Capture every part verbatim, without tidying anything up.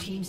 Team's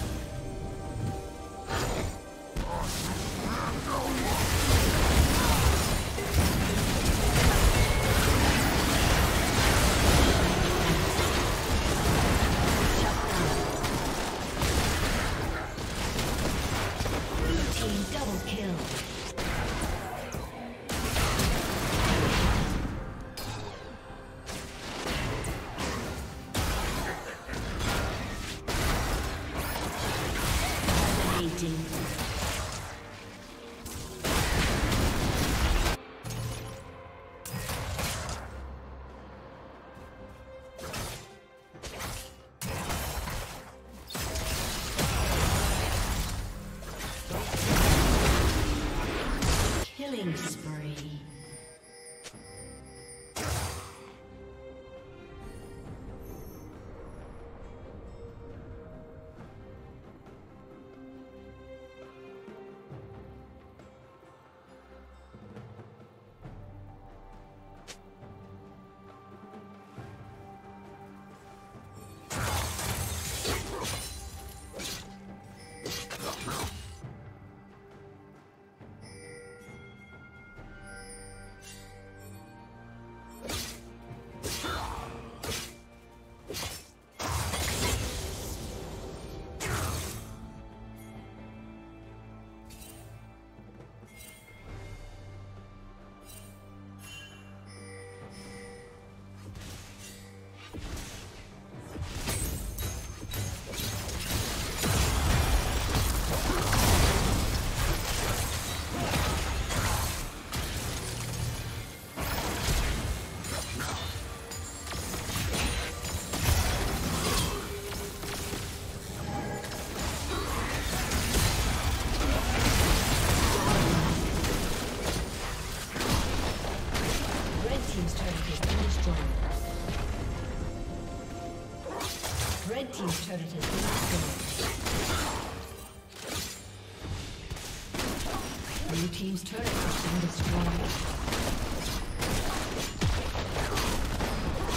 team's turret has been destroyed. Blue team's turret has been destroyed.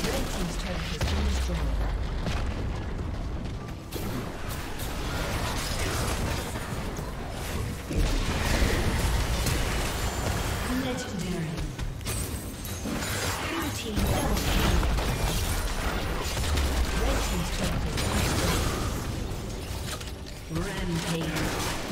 Red team's turret has been destroyed. Rampage.